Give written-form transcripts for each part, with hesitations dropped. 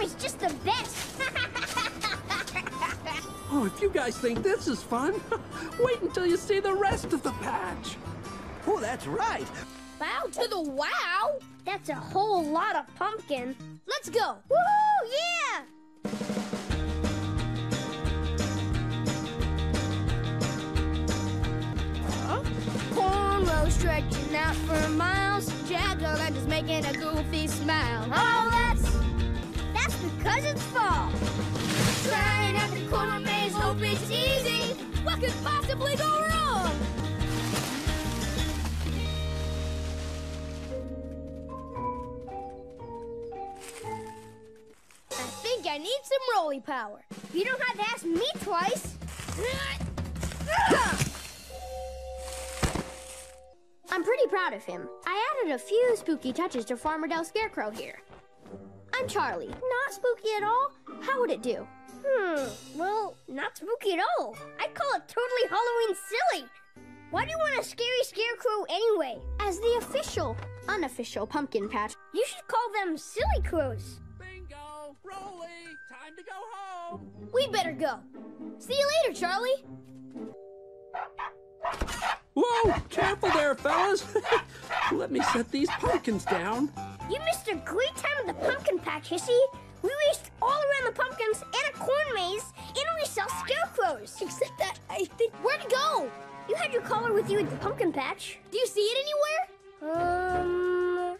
Mom is just the best. Oh, if you guys think this is fun, wait until you see the rest of the patch. Oh, that's right. Bow to the wow. That's a whole lot of pumpkin. Let's go. Woohoo, yeah! Cornrow stretching out for miles. Jack-o'-lantern's is making a goofy smile. Oh, that's because it's fall. Trying at the corner maze, hope it's easy. What could possibly go wrong? I think I need some Rolly power. You don't have to ask me twice. I'm pretty proud of him. I added a few spooky touches to Farmer Dell's Scarecrow here. I'm Charlie. Not spooky at all? How would it do? Well, not spooky at all. I'd call it totally Halloween silly. Why do you want a scary scarecrow anyway? As the official, unofficial pumpkin patch, you should call them silly crows. Bingo! Rolly! Time to go home! We better go. See you later, Charlie. Whoa! Careful there, fellas! Let me set these pumpkins down. You missed a great time at the pumpkin patch, Hissy. We raced all around the pumpkins and a corn maze, and we saw scarecrows. Except that I think... Where'd it go? You had your collar with you at the pumpkin patch. Do you see it anywhere?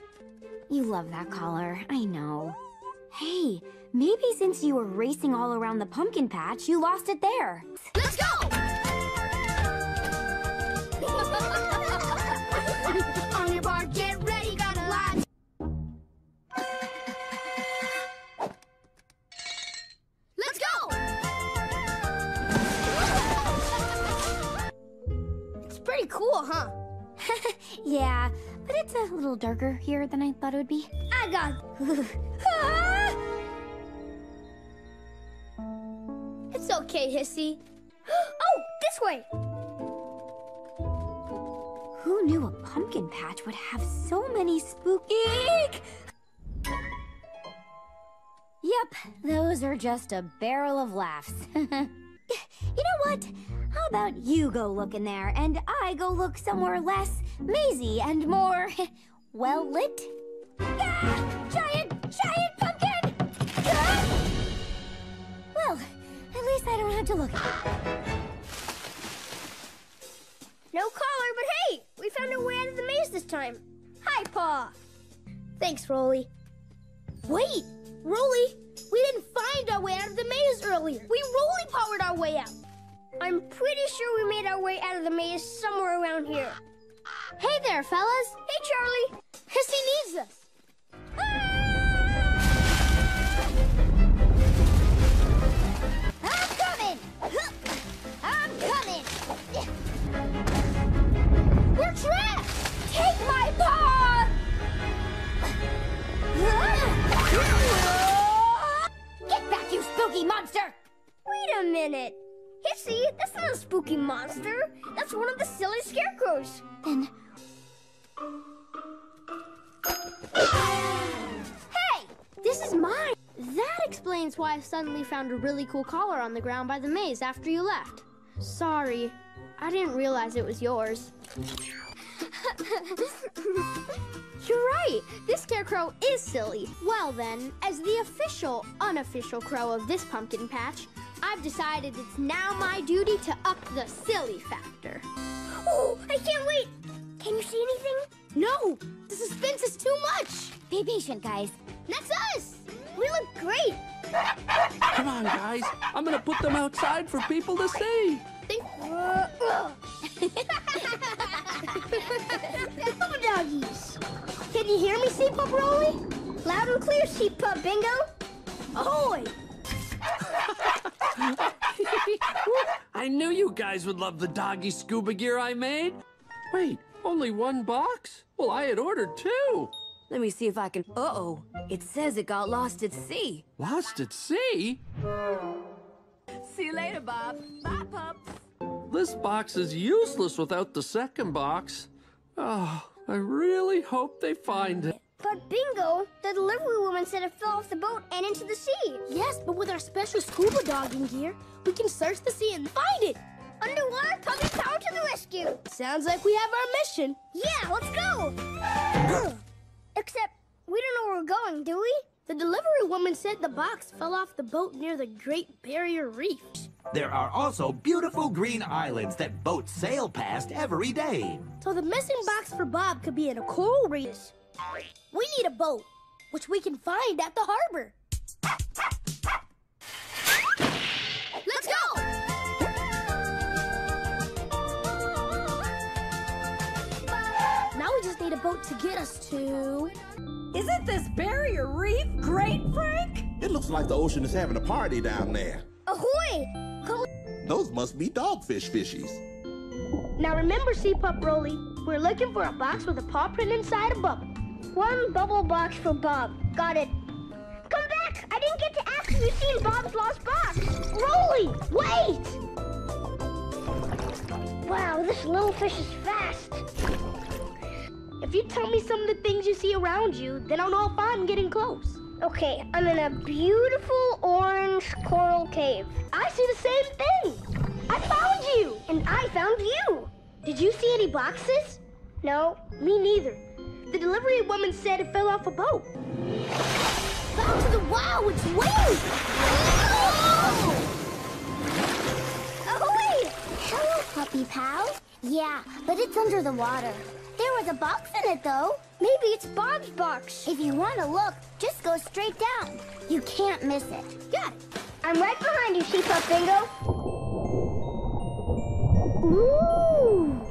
You love that collar, I know. Hey, maybe since you were racing all around the pumpkin patch, you lost it there. Let's go! On your mark, get ready, got a lot. Let's go! It's pretty cool, huh? Yeah, but it's a little darker here than I thought it would be. I got it. It's okay, Hissy. Oh, this way! Who knew a pumpkin patch would have so many spooky... Yep, those are just a barrel of laughs. You know what? How about you go look in there, and I go look somewhere less mazy and more... well-lit? Yeah! Giant pumpkin! Ah! Well, at least I don't have to look at it. No collar, but hey, we found our way out of the maze this time. Hi, Pa. Thanks, Rolly. Wait, Rolly, we didn't find our way out of the maze earlier. We Rolly-powered our way out. I'm pretty sure we made our way out of the maze somewhere around here. Hey there, fellas. Hey, Charlie. Hissy needs us. Ah! I'm coming. We're trapped! Take my paw! Get back, you spooky monster! Wait a minute. Hissy, that's not a spooky monster. That's one of the silly scarecrows. Then... Hey! This is mine! That explains why I suddenly found a really cool collar on the ground by the maze after you left. Sorry. I didn't realize it was yours. You're right. This scarecrow is silly. Well then, as the official, unofficial crow of this pumpkin patch, I've decided it's now my duty to up the silly factor. Oh, I can't wait. Can you see anything? No, the suspense is too much. Be patient, guys. That's us. We look great. Come on, guys. I'm gonna put them outside for people to see. Oh, doggies. Can you hear me, Sheep Pup Rolly? Loud and clear, Sheep Pup Bingo. Ahoy! I knew you guys would love the doggy scuba gear I made. Wait, only one box? Well, I had ordered two. Let me see if I can... Uh-oh. It says it got lost at sea. Lost at sea? See you later, Bob. Bye, pups. This box is useless without the second box. Oh, I really hope they find it. But Bingo, the delivery woman said it fell off the boat and into the sea. Yes, but with our special scuba diving gear, we can search the sea and find it. Underwater puppet power to the rescue. Sounds like we have our mission. Yeah, let's go. Except we don't know where we're going, do we? The delivery woman said the box fell off the boat near the Great Barrier Reef. There are also beautiful green islands that boats sail past every day. So the missing box for Bob could be in a coral reef. We need a boat, which we can find at the harbor. Let's go! Now we just need a boat to get us to... Isn't this barrier reef great, Frank? It looks like the ocean is having a party down there. Ahoy! Those must be dogfish fishies. Now remember, Sea Pup Rolly, we're looking for a box with a paw print inside a bubble. One bubble box for Bob. Got it. Come back! I didn't get to ask if you've seen Bob's lost box. Rolly, wait! Wow, this little fish is fast. If you tell me some of the things you see around you, then I'll know if I'm getting close. Okay, I'm in a beautiful orange coral cave. I see the same thing. I found you! And I found you! Did you see any boxes? No, me neither. The delivery woman said it fell off a boat. Bow to the wow, it's wings! Ahoy! Hello, puppy pal. Yeah, but it's under the water. There was a box in it, though. Maybe it's Bob's box. If you want to look, just go straight down. You can't miss it. Good. I'm right behind you, Sea Pup Bingo. Ooh!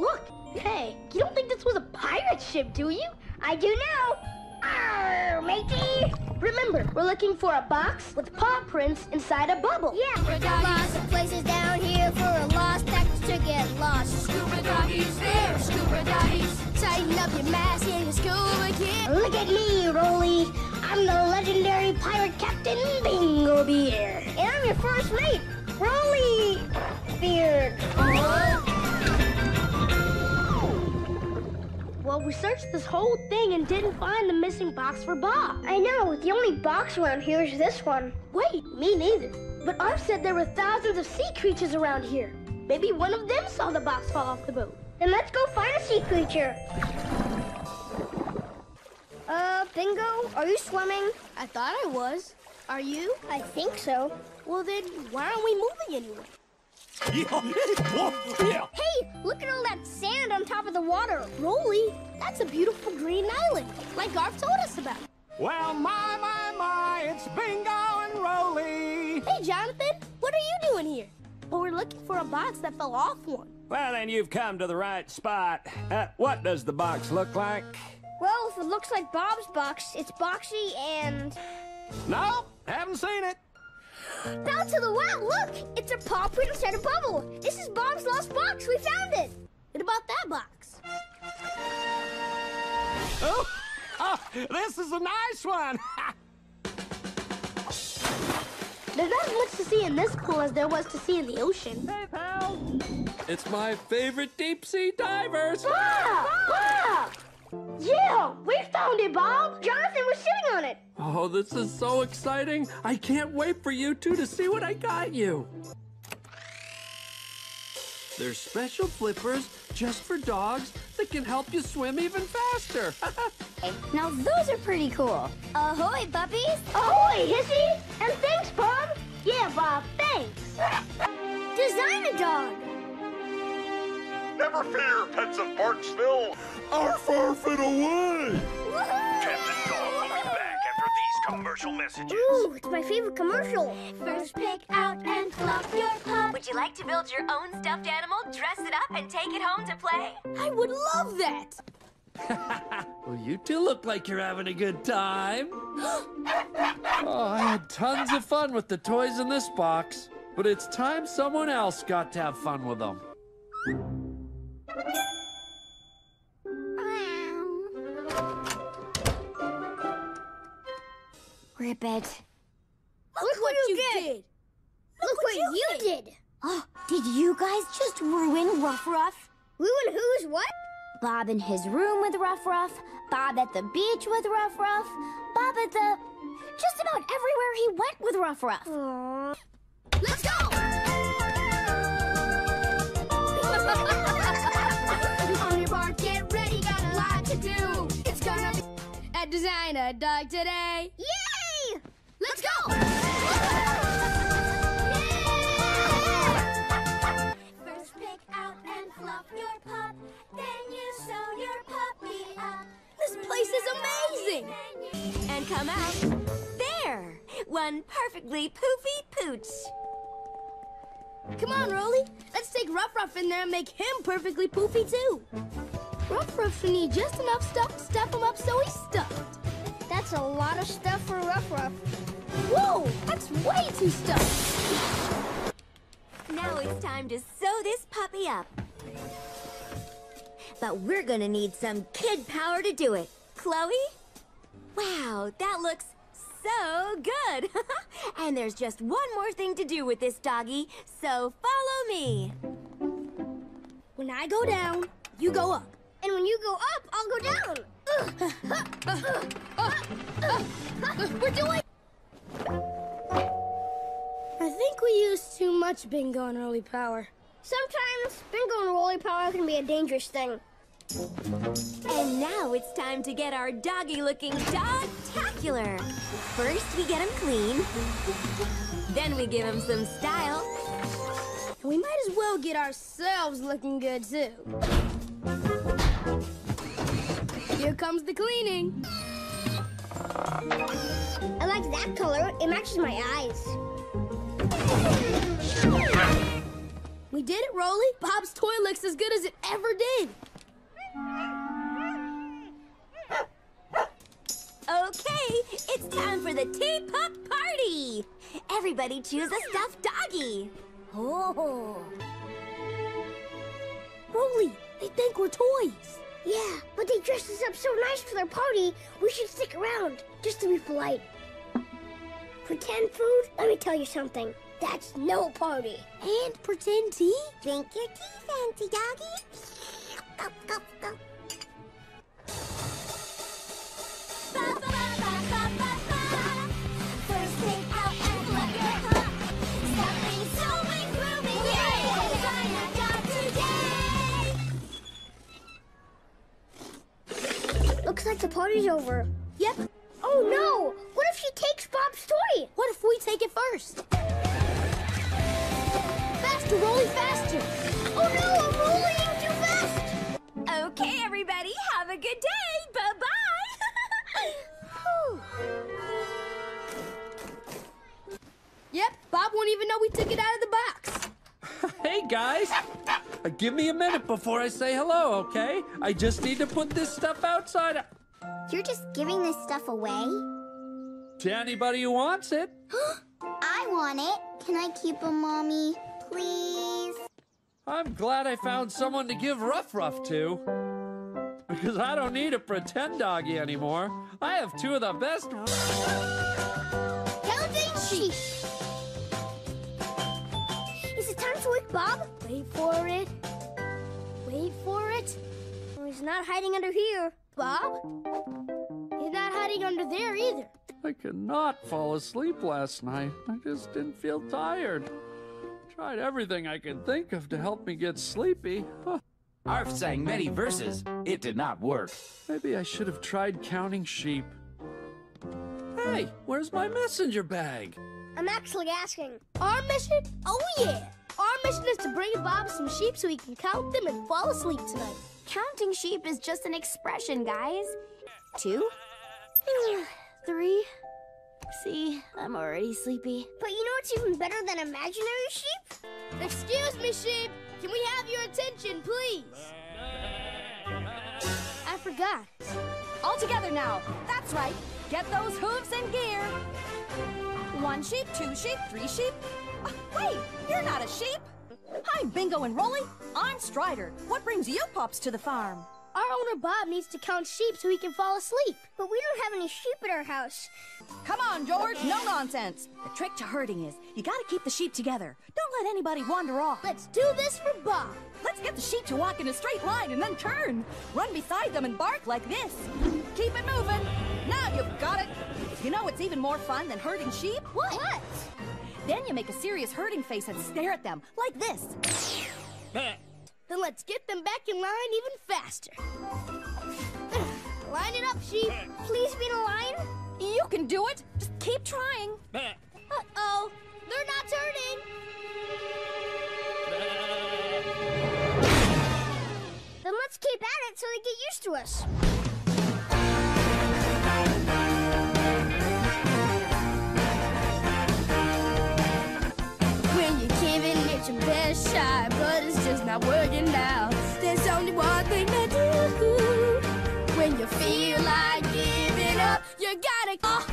Look! Hey, you don't think this was a pirate ship, do you? I do now! Arr, matey! Remember, we're looking for a box with paw prints inside a bubble. Yeah! We've got lots of places down here for a lost act to get lost. Scuba doggies there, scuba doggies. Tighten up your mask and your scuba gear. Look at me, Rolly. I'm the legendary pirate captain, Bingo Beer. And I'm your first mate, Rolly... Beard. Well, we searched this whole thing and didn't find the missing box for Bob. I know, the only box around here is this one. Wait, me neither. But Arf said there were thousands of sea creatures around here. Maybe one of them saw the box fall off the boat. Then let's go find a sea creature. Bingo, are you swimming? I thought I was. Are you? I think so. Well then, why aren't we moving anywhere? Hey, look at all that sand on top of the water. Rolly, that's a beautiful green island, like Garf told us about. Well, my, it's Bingo and Rolly. Hey, Jonathan, what are you doing here? Well, we're looking for a box that fell off one. Well, then you've come to the right spot. What does the box look like? Well, if it looks like Bob's box, it's boxy and... Nope, haven't seen it. Bow to the wow, look! It's a paw print inside a bubble! This is Bob's lost box! We found it! What about that box? Oh, this is a nice one! There's not as much to see in this pool as there was to see in the ocean. Hey, pal! It's my favorite deep-sea divers! Wow! Yeah, we found it, Bob! Jonathan was sitting on it! Oh, this is so exciting! I can't wait for you two to see what I got you! There's special flippers just for dogs that can help you swim even faster! Now those are pretty cool! Ahoy, puppies! Ahoy, hissy! And thanks, Bob! Yeah, Bob, thanks! Design a dog! Never fear, pets of Barksville! Arf, arf, and away! Captain Dog will be back after these commercial messages. Ooh, it's my favorite commercial. First pick out and fluff your pup. Would you like to build your own stuffed animal, dress it up, and take it home to play? I would love that! Well, you two look like you're having a good time. Oh, I had tons of fun with the toys in this box, but it's time someone else got to have fun with them. Rip it. Look what you did! Look what you did! Oh, did you guys just ruin Ruff Ruff? Ruin who's what? Bob in his room with Ruff Ruff, Bob at the beach with Ruff Ruff, Bob at the... just about everywhere he went with Ruff Ruff. Aww. Let's go! On your mark, get ready, got a lot to do. It's gonna be at Design a Dog today. Yay! Let's go! Yeah! First pick out and fluff your pup, then you sew your puppy up. This place is amazing! And come out. There! One perfectly poofy pooch. Come on, Rolly. Let's take Ruff Ruff in there and make him perfectly poofy, too. Ruff Ruff should need just enough stuff to stuff him up so he's stuffed. That's a lot of stuff for Ruff Ruff. Whoa! That's way too stuffed. Now it's time to sew this puppy up. But we're gonna need some kid power to do it. Chloe? Wow, that looks so good. And there's just one more thing to do with this doggy, so follow me. When I go down, you go up. And when you go up, I'll go down. We're doing... I think we used too much Bingo and Rolly power. Sometimes Bingo and Rolly power can be a dangerous thing. And now it's time to get our doggy-looking dog-tacular. First, we get him clean. Then we give him some style. And we might as well get ourselves looking good, too. Here comes the cleaning. I like that color. It matches my eyes. We did it, Rolly. Bob's toy looks as good as it ever did. Okay, it's time for the teacup party. Everybody choose a stuffed doggy. Oh. Rolly, they think we're toys. Yeah, but they dressed us up so nice for their party, we should stick around, just to be polite. Pretend food? Let me tell you something. That's no party. And pretend tea? Drink your tea, fancy doggy. Go, go, go. Ba, ba, ba, ba, ba, ba. First pick out and fluff your pup. Stuffing, sewing, grooming. Yay! Design a Dog today. Looks like the party's over. Yep. Oh no! What if she takes Bob's toy? What if we take it first? Faster, Rolly, faster! Oh no, I'm rolling too fast! Okay, everybody, have a good day! Bye-bye! Yep, Bob won't even know we took it out of the box! Hey, guys! Give me a minute before I say hello, okay? I just need to put this stuff outside. You're just giving this stuff away? To anybody who wants it. I want it. Can I keep it, Mommy? Please? I'm glad I found someone to give Ruff Ruff to. Because I don't need a pretend doggy anymore. I have two of the best... Counting sheep! Is it time to wake Bob? Wait for it. Wait for it. Well, he's not hiding under here. Bob? He's not hiding under there either. I could not fall asleep last night. I just didn't feel tired. Tried everything I could think of to help me get sleepy. Arf sang many verses. It did not work. Maybe I should have tried counting sheep. Hey, where's my messenger bag? I'm actually asking. Our mission? Oh yeah! Our mission is to bring Bob some sheep so he can count them and fall asleep tonight. Counting sheep is just an expression, guys. 2... 3... See, I'm already sleepy. But you know what's even better than imaginary sheep? Excuse me, sheep. Can we have your attention, please? I forgot. All together now. That's right. Get those hooves in gear. 1 sheep, 2 sheep, 3 sheep. Wait, you're not a sheep. Hi, Bingo and Rolly. I'm Strider. What brings you pups to the farm? Our owner Bob needs to count sheep so he can fall asleep. But we don't have any sheep at our house. Come on, George, no nonsense. The trick to herding is you gotta keep the sheep together. Don't let anybody wander off. Let's do this for Bob. Let's get the sheep to walk in a straight line and then turn. Run beside them and bark like this. Keep it moving. Now you've got it. You know what's even more fun than herding sheep? What? Then you make a serious herding face and stare at them, like this. Then let's get them back in line even faster. Line it up, sheep. Please be in a line. You can do it. Just keep trying. Uh-oh. They're not turning. Then let's keep at it so they get used to us. When you can't even get your best shot, but it's just not working out, there's only one thing to do. When you feel like giving up, you gotta go.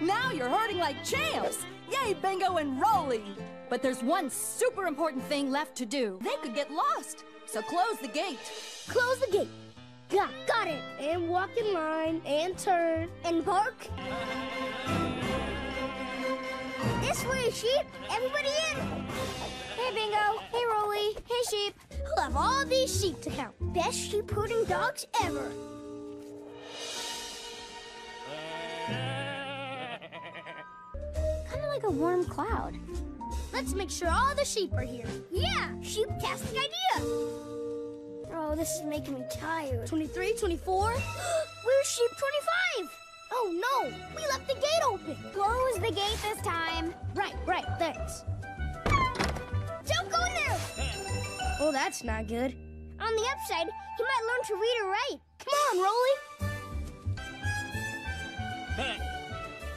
Now you're herding like champs! Yay, Bingo and Rolly! But there's one super important thing left to do. They could get lost, so close the gate. Close the gate. Got it. And walk in line, and turn, and bark. This way, sheep. Everybody in. Hey, Bingo. Hey, Rolly. Hey, sheep. We'll have all these sheep to count. Best sheep herding dogs ever. Like a warm cloud. Let's make sure all the sheep are here. Yeah, sheep-tastic idea. Oh, this is making me tired. 23, 24. Where's sheep 25? Oh, no, we left the gate open. Close the gate this time. Right, thanks. Don't go in there. Oh, that's not good. On the upside, he might learn to read or write. Come on, Rolly.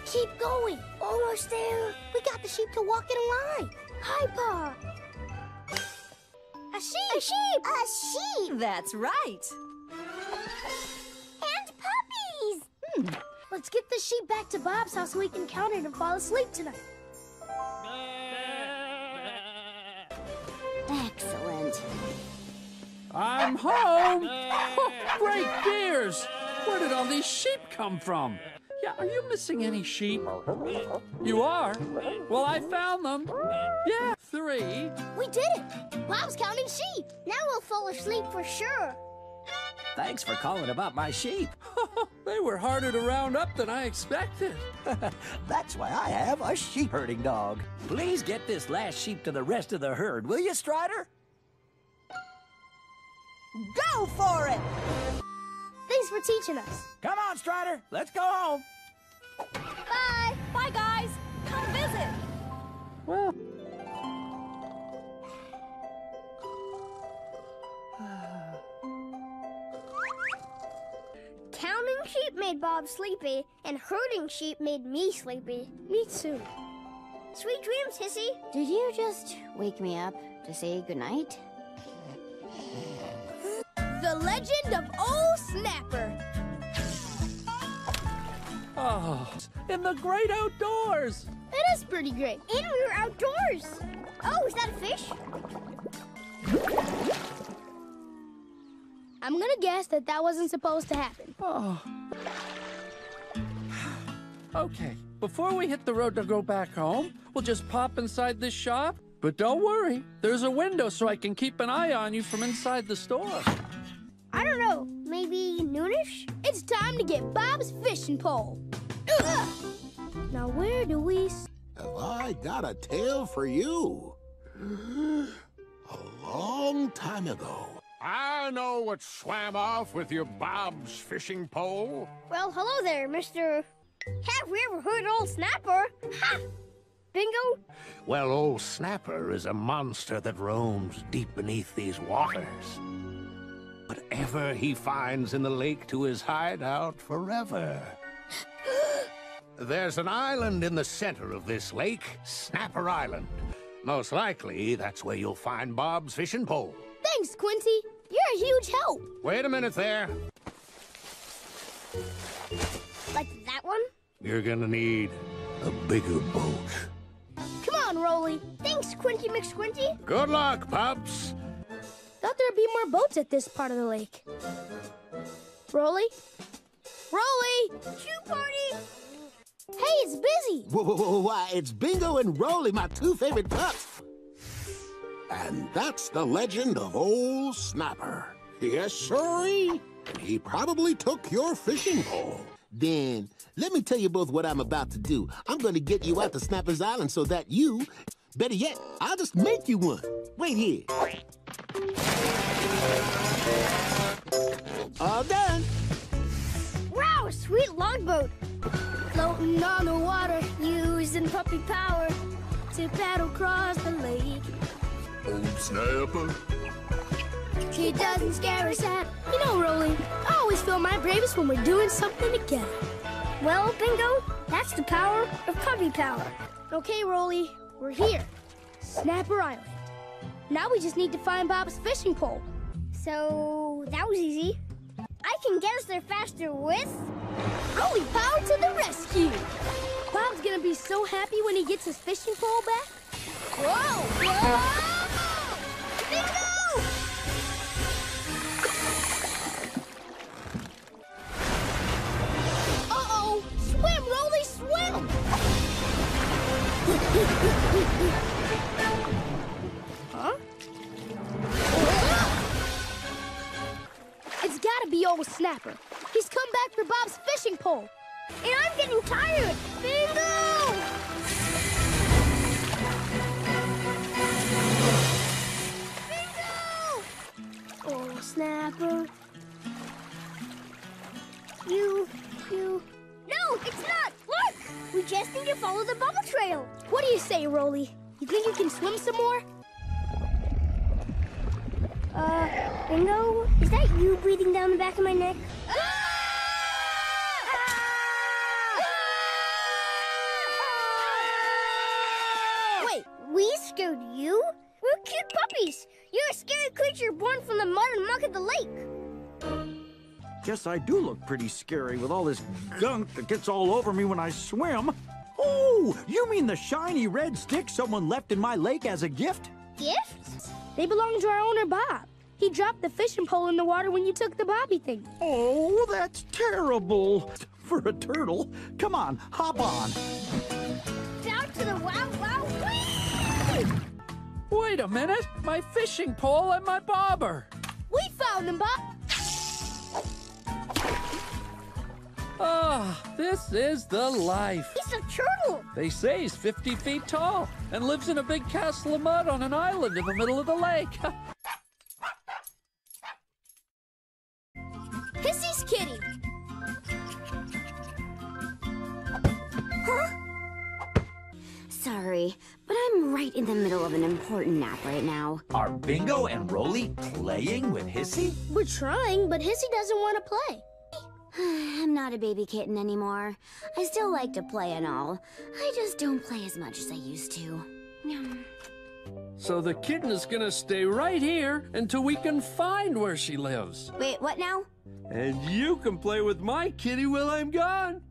Keep going. Almost there. We got the sheep to walk in a line. Hi, Pa. A sheep. A sheep. A sheep. That's right. And puppies. Let's get the sheep back to Bob's house so we can count it and fall asleep tonight. Excellent. I'm home. Great gears. Where did all these sheep come from? Yeah, are you missing any sheep? You are? Well, I found them. Yeah, 3. We did it! Bob's counting sheep. Now we'll fall asleep for sure. Thanks for calling about my sheep. They were harder to round up than I expected. That's why I have a sheep herding dog. Please get this last sheep to the rest of the herd, will you, Strider? Go for it! Thanks for teaching us. Come on, Strider. Let's go home. Bye! Bye, guys! Come visit! Well... Counting sheep made Bob sleepy, and herding sheep made me sleepy. Me too. Sweet dreams, Hissy! Did you just wake me up to say goodnight? The legend of Old Snapper. Oh, in the great outdoors. It is pretty great. And we were outdoors. Oh, is that a fish? I'm gonna guess that wasn't supposed to happen. Oh. Okay, before we hit the road to go back home, we'll just pop inside this shop. But don't worry, there's a window so I can keep an eye on you from inside the store. I don't know, maybe noonish? It's time to get Bob's fishing pole. Ugh. Now where do we... Have I got a tale for you? A long time ago. I know what swam off with your Bob's fishing pole. Well, hello there, Mr... Have we ever heard Old Snapper? Ha! Bingo? Well, Old Snapper is a monster that roams deep beneath these waters. Whatever he finds in the lake to his hideout forever. There's an island in the center of this lake, Snapper Island. Most likely, that's where you'll find Bob's fishing pole. Thanks, Quincy. You're a huge help. Wait a minute there. Like that one? You're gonna need a bigger boat. Come on, Rolly. Thanks, Squinty McSquinty. Good luck, Pops. Thought there'd be more boats at this part of the lake. Rolly? Rolly! Shoe party! Hey, it's busy! Whoa, why, it's Bingo and Rolly, my two favorite pups. And that's the legend of Old Snapper. Yes, sirree. He probably took your fishing pole. Then, let me tell you both what I'm about to do. I'm going to get you out to Snapper's Island so that you... Better yet, I'll just make you one. Wait here. All done. Wow, a sweet log boat. Floating on the water, using puppy power to paddle across the lake. Old Snapper. She doesn't scare us at. You know, Rolly, I always feel my bravest when we're doing something together. Well, Bingo, that's the power of puppy power. Okay, Rolly, we're here. Snapper Island. Now we just need to find Bob's fishing pole. So, that was easy. I can get us there faster with... Rolly Power to the rescue! Bob's gonna be so happy when he gets his fishing pole back. Whoa! Whoa! Bingo! Uh-oh! Swim, Rolly, swim! Huh? It's gotta be Old Snapper. He's come back for Bob's fishing pole. And I'm getting tired. Bingo! Bingo! Oh, Snapper. You... No, it's not. Look! We just need to follow the bubble trail. What do you say, Rolly? You think you can swim some more? Bingo, is that you breathing down the back of my neck? We scared you? We're cute puppies. You're a scary creature born from the mud and muck of the lake. Guess I do look pretty scary with all this gunk that gets all over me when I swim. Oh, you mean the shiny red stick someone left in my lake as a gift? Gifts? They belong to our owner, Bob. He dropped the fishing pole in the water when you took the bobby thing. Oh, that's terrible. For a turtle. Come on, hop on. Down to the wow-wow-wee! Wait a minute. My fishing pole and my bobber. We found them, Bob. Ah, oh, this is the life. He's a turtle. They say he's 50 feet tall and lives in a big castle of mud on an island in the middle of the lake. Kissy's kitty. Huh? Sorry, but I'm right in the middle of an important nap right now. Are Bingo and Rolly playing with Hissy? We're trying, but Hissy doesn't want to play. I'm not a baby kitten anymore. I still like to play and all. I just don't play as much as I used to. So the kitten is gonna stay right here until we can find where she lives. Wait, what now? And you can play with my kitty while I'm gone.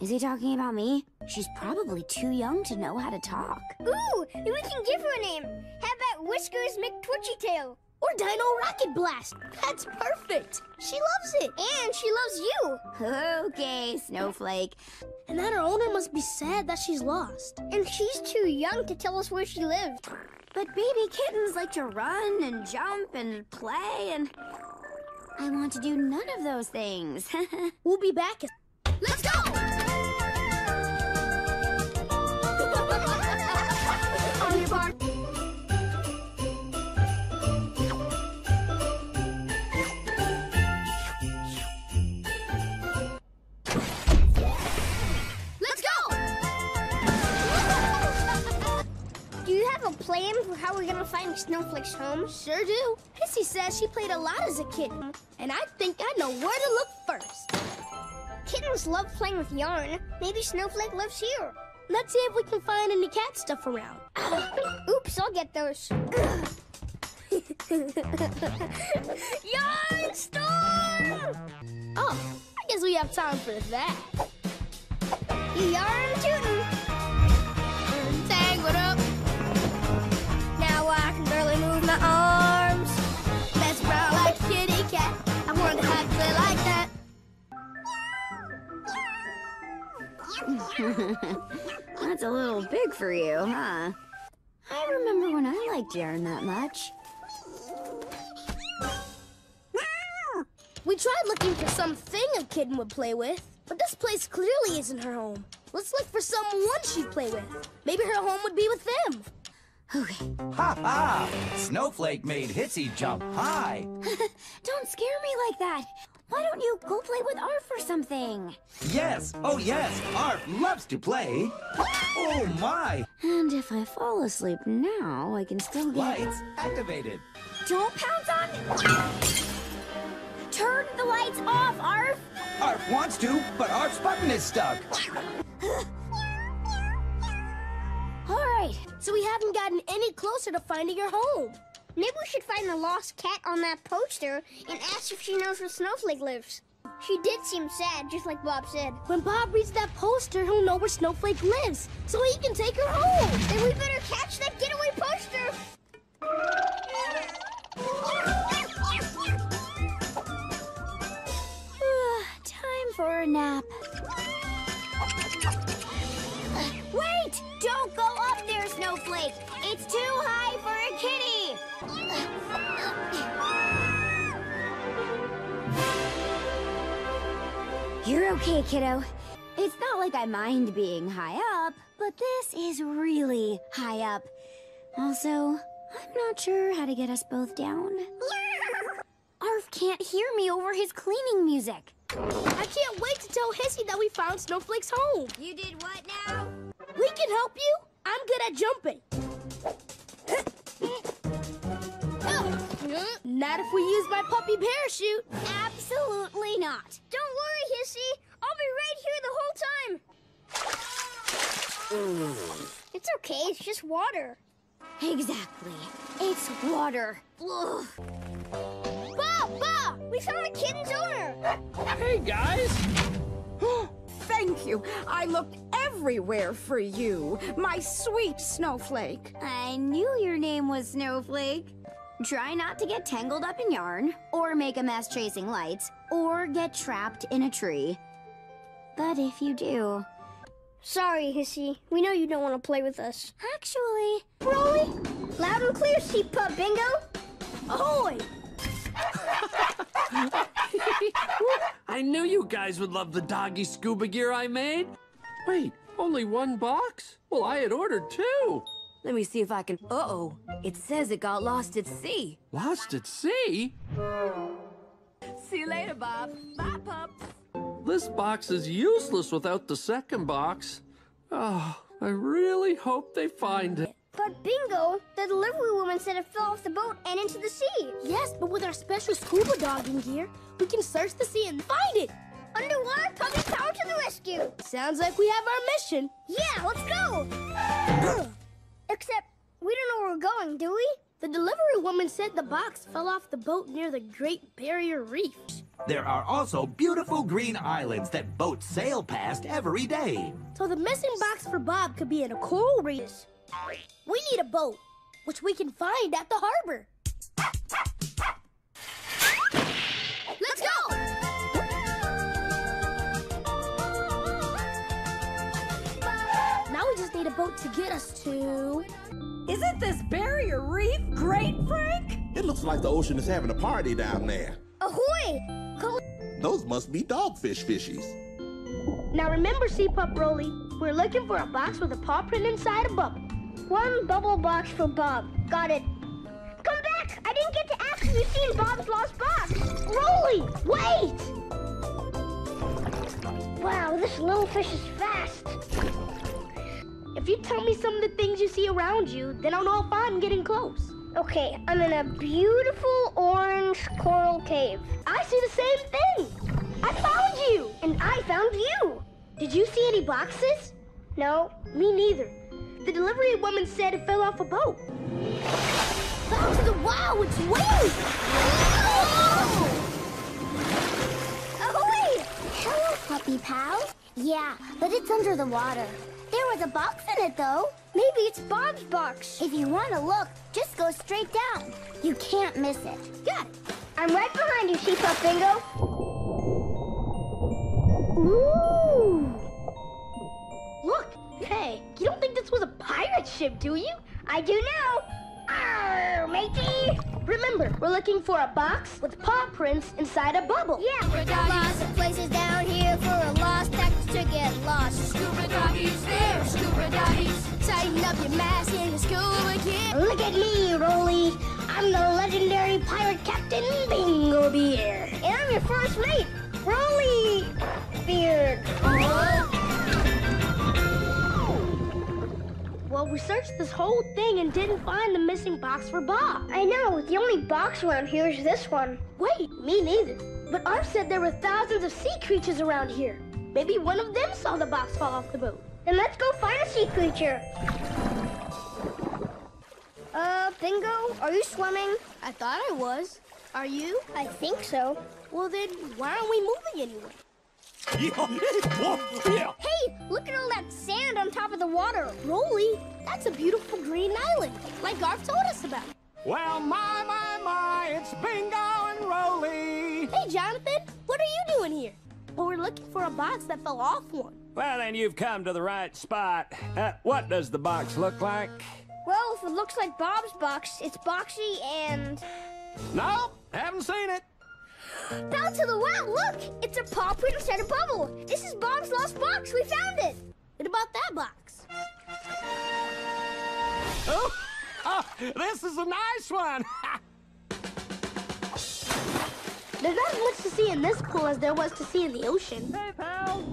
Is he talking about me? She's probably too young to know how to talk. Ooh, we can give her a name. How about Whiskers McTwitchytail? Or Dino Rocket Blast. That's perfect. She loves it. And she loves you. Okay, Snowflake. And then her owner must be sad that she's lost. And she's too young to tell us where she lives. But baby kittens like to run and jump and play and... I want to do none of those things. We'll be back. Let's go! Plan for how we're gonna find Snowflake's home? Sure do. Hissy says she played a lot as a kitten, and I think I know where to look first. Kittens love playing with yarn. Maybe Snowflake lives here. Let's see if we can find any cat stuff around. Oops, I'll get those. Yarn storm! Oh, I guess we have time for that. Yarn shootin'. Tangled up. Now I can barely move my arms. Mess around like a kitty cat. I wanted to have to play like that. That's a little big for you, huh? I remember when I liked yarn that much. We tried looking for something a kitten would play with, but this place clearly isn't her home. Let's look for someone she'd play with. Maybe her home would be with them. Okay. Ha ha! Snowflake made Hissy jump high. Don't scare me like that. Why don't you go play with Arf or something? Yes, oh yes, Arf loves to play. Oh my! And if I fall asleep now, I can still get... Lights activated. Don't pounce on me! Turn the lights off, Arf! Arf wants to, but Arf's button is stuck. Alright, so we haven't gotten any closer to finding your home. Maybe we should find the lost cat on that poster and ask if she knows where Snowflake lives. She did seem sad, just like Bob said. When Bob reads that poster, he'll know where Snowflake lives, so he can take her home. And we better catch that getaway poster! For a nap. Wait! Don't go up there, Snowflake! It's too high for a kitty! You're okay, kiddo. It's not like I mind being high up, but this is really high up. Also, I'm not sure how to get us both down. Arf can't hear me over his cleaning music. I can't wait to tell Hissy that we found Snowflake's home. You did what now? We can help you. I'm good at jumping. Not if we use my puppy parachute. Absolutely not. Don't worry, Hissy. I'll be right here the whole time. It's okay. It's just water. Exactly. It's water. Ugh. Ba! We found the kitten's owner! Hey, guys! Thank you. I looked everywhere for you, my sweet Snowflake. I knew your name was Snowflake. Try not to get tangled up in yarn, or make a mess chasing lights, or get trapped in a tree. But if you do... Sorry, Hissy. We know you don't want to play with us. Actually... Rolly! Loud and clear, sheep pup, Bingo! Ahoy! I knew you guys would love the doggy scuba gear I made. Wait, only one box? Well, I had ordered two. Let me see if I can... Uh-oh. It says it got lost at sea. Lost at sea? See you later, Bob. Bye, pups. This box is useless without the second box. Oh, I really hope they find it. But Bingo, the delivery woman said it fell off the boat and into the sea. Yes, but with our special scuba dogging gear, we can search the sea and find it. Underwater puppy power to the rescue. Sounds like we have our mission. Yeah, let's go. Except we don't know where we're going, do we? The delivery woman said the box fell off the boat near the Great Barrier Reef. There are also beautiful green islands that boats sail past every day. So the missing box for Bob could be in a coral reef. We need a boat, which we can find at the harbor. Let's go! Now we just need a boat to get us to... Isn't this barrier reef great, Frank? It looks like the ocean is having a party down there. Ahoy! Those must be dogfish fishies. Now remember, Sea Pup Rolly, we're looking for a box with a paw print inside a bubble. One bubble box for Bob. Got it. Come back! I didn't get to ask if you've seen Bob's lost box. Rolly, wait! Wow, this little fish is fast. If you tell me some of the things you see around you, then I'll know if I'm getting close. Okay, I'm in a beautiful orange coral cave. I see the same thing. I found you, and I found you. Did you see any boxes? No, me neither. The delivery woman said it fell off a boat. Bow to the wow, it's wave! Oh! Ahoy! Hello, puppy pal. Yeah, but it's under the water. There was a box in it, though. Maybe it's Bob's box. If you want to look, just go straight down. You can't miss it. Good. I'm right behind you, Sheep Up Bingo. Ooh! Look! Hey, you don't think this was a pirate ship, do you? I do now. Arr, matey! Remember, we're looking for a box with paw prints inside a bubble. Yeah. Scuba doggies. Lots of places down here for a lost extra get lost. Scuba doggies, there, scuba doggies. Tighten up your mask in the scuba kit. Look at me, Rolly. I'm the legendary pirate captain, Bingo Beard. And I'm your first mate, Rolly Beard. Well, we searched this whole thing and didn't find the missing box for Bob. I know, the only box around here is this one. Wait, me neither. But Arf said there were thousands of sea creatures around here. Maybe one of them saw the box fall off the boat. Then let's go find a sea creature. Bingo, are you swimming? I thought I was. Are you? I think so. Well then, why aren't we moving anywhere? Hey, look at all that sand on top of the water. Rolly, that's a beautiful green island, like Garf told us about. Well, my, it's Bingo and Rolly. Hey, Jonathan, what are you doing here? Well, we're looking for a box that fell off one. Well, then you've come to the right spot. What does the box look like? Well, if it looks like Bob's box, it's boxy and... Nope, haven't seen it. Bounce to the wow, look! It's a paw print inside a bubble! This is Bob's lost box! We found it! What about that box? Oh, this is a nice one! There's not as much to see in this pool as there was to see in the ocean. Hey, pal!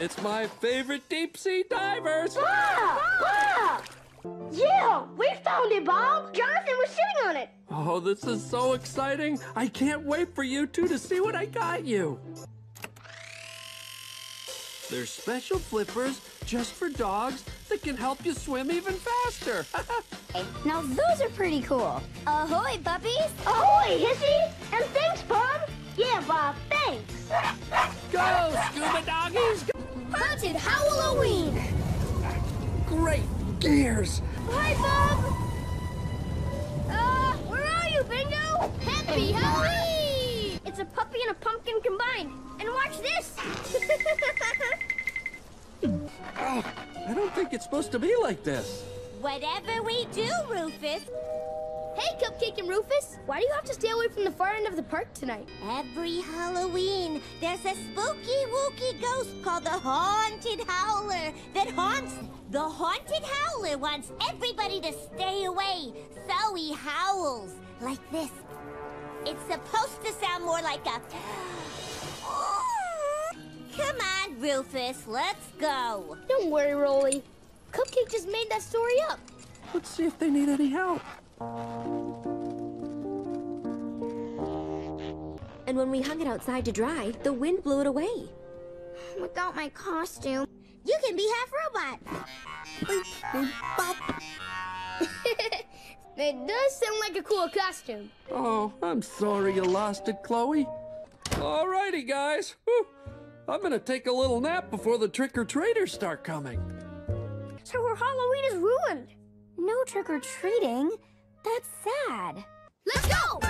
It's my favorite deep-sea divers! Wow! Wow! Yeah! We found it, Bob! Jonathan was sitting on it! Oh, this is so exciting. I can't wait for you two to see what I got you. They're special flippers just for dogs that can help you swim even faster. Now those are pretty cool. Ahoy, puppies. Ahoy, hissy. And thanks, Bob. Yeah, Bob, thanks. Go, scuba doggies. Go. Haunted Halloween. Great gears. Hi, Bob. Bingo! Happy Halloween! It's a puppy and a pumpkin combined. And watch this! Oh, I don't think it's supposed to be like this. Whatever we do, Rufus. Hey, Cupcake and Rufus. Why do you have to stay away from the far end of the park tonight? Every Halloween, there's a spooky, wookie ghost called the Haunted Howler that haunts... The Haunted Howler wants everybody to stay away, so he howls. Like this. It's supposed to sound more like a... Come on, Rufus, let's go. Don't worry, Rolly. Cupcake just made that story up. Let's see if they need any help. And when we hung it outside to dry, the wind blew it away. Without my costume. You can be half robot. It does sound like a cool costume. Oh, I'm sorry you lost it, Chloe. All righty, guys. Whew. I'm gonna take a little nap before the trick-or-treaters start coming. So our Halloween is ruined. No trick-or-treating. That's sad. Let's go!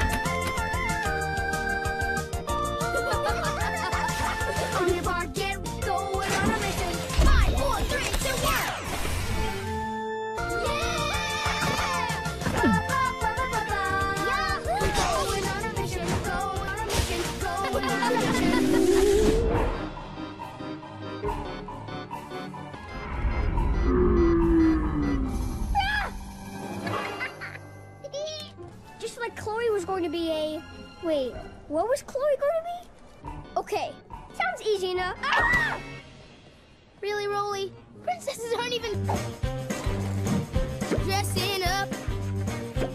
Going to be a... Wait, what was Chloe going to be? Okay, sounds easy enough. Ah! Really, Rolly? Princesses aren't even... Dressing up.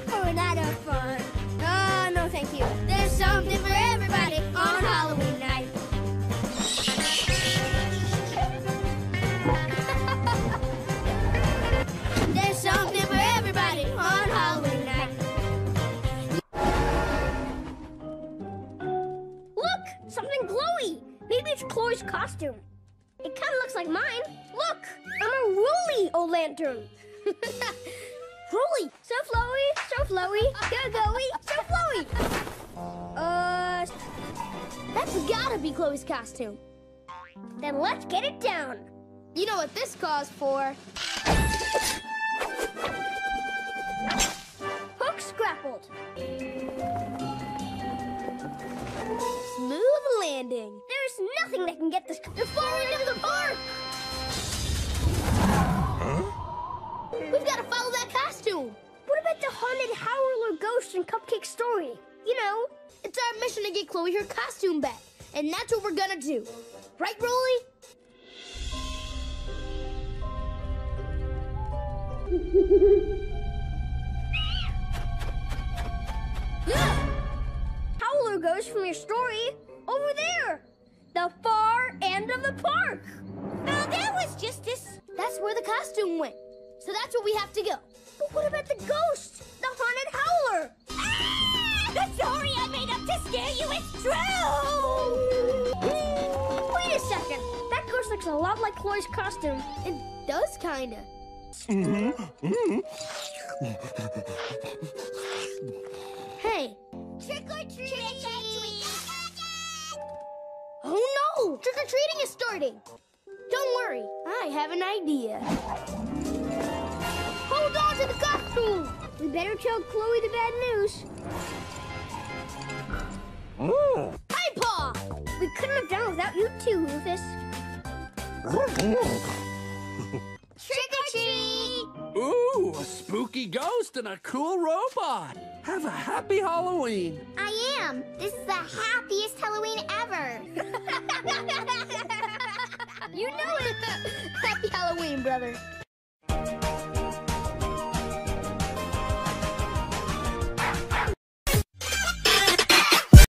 Oh, not a fun. Oh, no, thank you. There's something for everybody on Halloween night. There's something for everybody on Halloween. Something glowy. Maybe it's Chloe's costume. It kind looks like mine. Look, I'm a Rolly O-Lantern. Rolly, so flowy, so flowy, go-goey, so flowy. That's gotta be Chloe's costume. Then let's get it down. You know what this calls for. Hook scrappled. Smooth landing. There's nothing that can get this. You're falling into the park! Huh? We've got to follow that costume. What about the haunted howler ghost and Cupcake story? You know, it's our mission to get Chloe her costume back. And that's what we're gonna do. Right, Rolly? Howler goes from your story over there. The far end of the park. Now that was just this. That's where the costume went. So that's where we have to go. But what about the ghost? The haunted howler? Ah! The story I made up to scare you is true! Wait a second. That ghost looks a lot like Chloe's costume. It does kinda. Mm-hmm. Mm-hmm. Hey. Trick or treat! Trick or treat! Oh no! Trick or treating is starting! Don't worry, I have an idea. Hold on to the costume! We better tell Chloe the bad news. Oh. Hi, Paw! We couldn't have done it without you two, Rufus. Trick or treat! Ooh, a spooky ghost and a cool robot! Have a happy Halloween! I am! This is the happiest Halloween ever! You know it! Happy Halloween, brother!